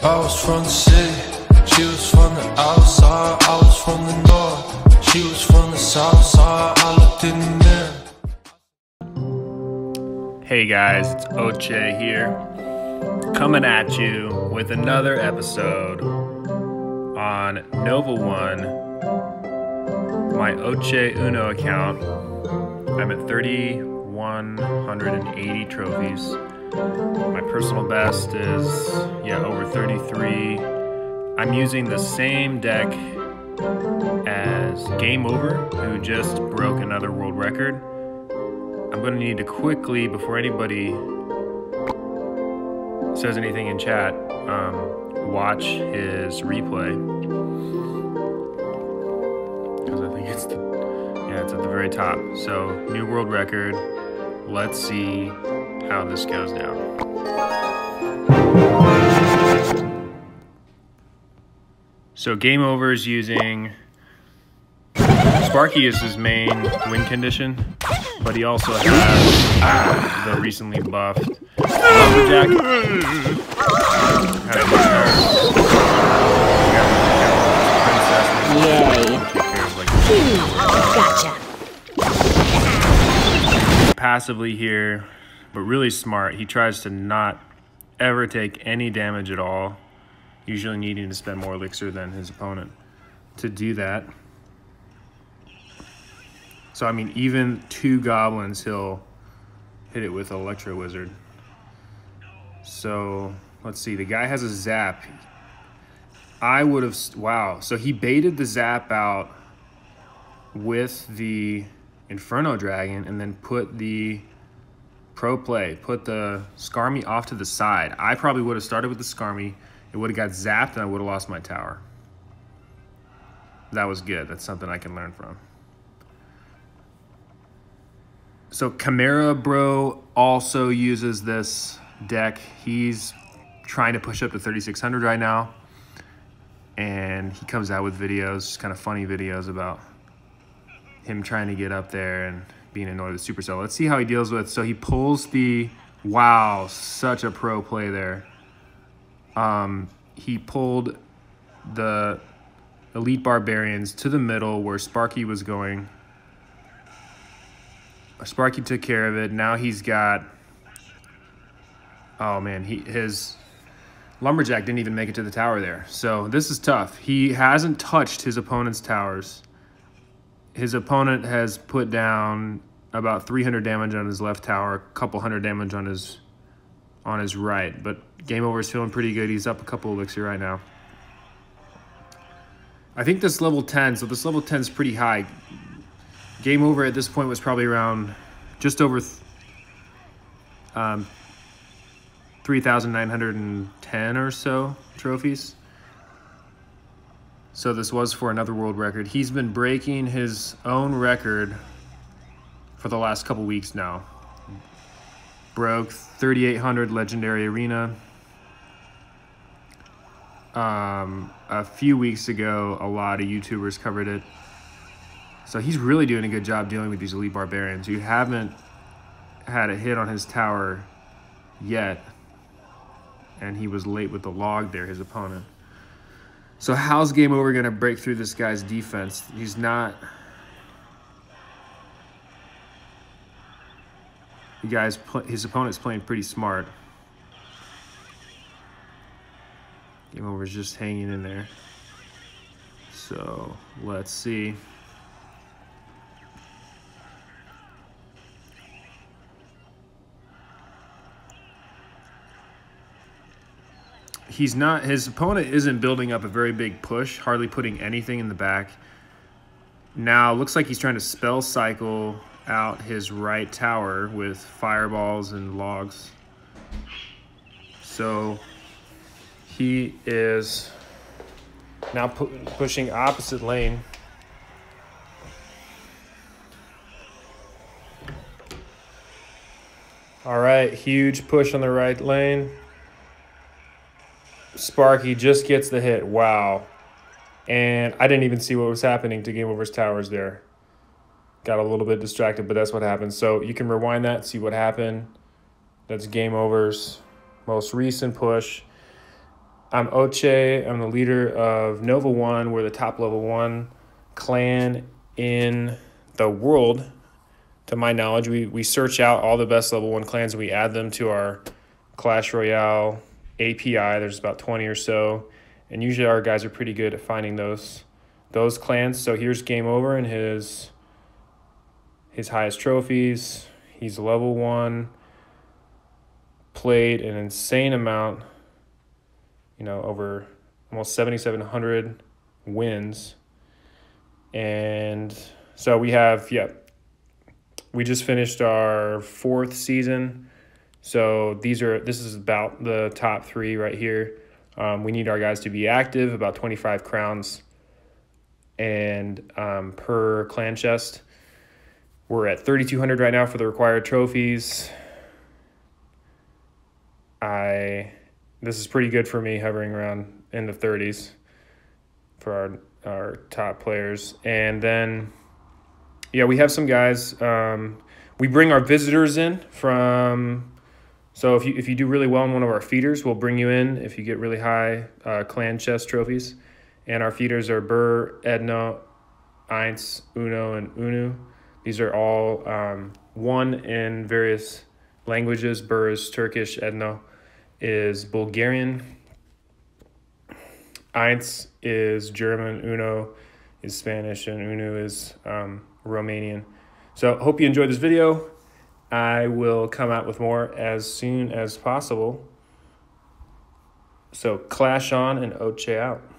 I was from the city, she was from the outside, I was from the north, she was from the south side, I looked in the mirror. Hey guys, it's Otche here, coming at you with another episode on Nova One, my Otche Uno account. I'm at 3,180 trophies. My personal best is, over 33. I'm using the same deck as Game Over, who just broke another world record. I'm going to need to quickly, before anybody says anything in chat, watch his replay. Because I think it's at the very top. So, new world record. Let's see how this goes down. So Game Over is using Sparky as his main win condition, but he also has the recently buffed Lumberjack. Gotcha. Passively here, but really smart. He tries to not ever take any damage at all, usually needing to spend more elixir than his opponent to do that. So, I mean, even two goblins, he'll hit it with electro wizard. So, let's see. The guy has a zap. I would have... Wow. So, he baited the zap out with the inferno dragon and then put the... Pro play, put the Skarmy off to the side. I probably would have started with the Skarmy. It would have got zapped and I would have lost my tower. That was good. That's something I can learn from. So Chimera Bro also uses this deck. He's trying to push up to 3,600 right now. And he comes out with videos, kind of funny videos about him trying to get up there and being annoyed with Supercell. Let's see how he deals with. So he pulls the... Wow, such a pro play there. He pulled the Elite Barbarians to the middle where Sparky was going. Sparky took care of it. Now he's got... Oh, man. His Lumberjack didn't even make it to the tower there. So this is tough. He hasn't touched his opponent's towers. His opponent has put down about 300 damage on his left tower, a couple hundred damage on his right. But Game Over is feeling pretty good. He's up a couple elixir right now. I think this level 10, so this level 10 is pretty high. Game Over at this point was probably around just over 3,910 or so trophies. So this was for another world record. He's been breaking his own record for the last couple weeks now. Broke 3,800 legendary arena. A few weeks ago, a lot of YouTubers covered it. So he's really doing a good job dealing with these elite barbarians. You haven't had a hit on his tower yet. And he was late with the log there, his opponent. So how's Game Over going to break through this guy's defense? He's not... His opponent's playing pretty smart. Game Over's just hanging in there. So let's see. His opponent isn't building up a very big push, hardly putting anything in the back. Now, looks like he's trying to spell cycle out his right tower with fireballs and logs. So, he is now pushing opposite lane. All right, huge push on the right lane. Sparky just gets the hit. Wow. And I didn't even see what was happening to Game Over's towers there. Got a little bit distracted, but that's what happened. So you can rewind that, see what happened. That's Game Over's most recent push. I'm Otche. I'm the leader of Nova One. We're the top level one clan in the world, to my knowledge. We search out all the best level one clans and we add them to our Clash Royale API. There's about 20 or so, and usually our guys are pretty good at finding those clans. So here's Game Over and his highest trophies. He's level one. Played an insane amount, you know, over almost 7,700 wins. And so we have, yeah, we just finished our 4th season. So this is about the top 3 right here. We need our guys to be active, about 25 crowns and per clan chest. We're at 3,200 right now for the required trophies. This is pretty good for me, hovering around in the 30s for our top players. And then, yeah, we have some guys. We bring our visitors in from. So if you do really well in one of our feeders, we'll bring you in if you get really high clan chest trophies. And our feeders are Burr, Edno, Einz, Uno, and Unu. These are all one in various languages. Burr is Turkish, Edno is Bulgarian, Einz is German, Uno is Spanish, and Unu is Romanian. So hope you enjoyed this video. I will come out with more as soon as possible. So Clash on and Otche out.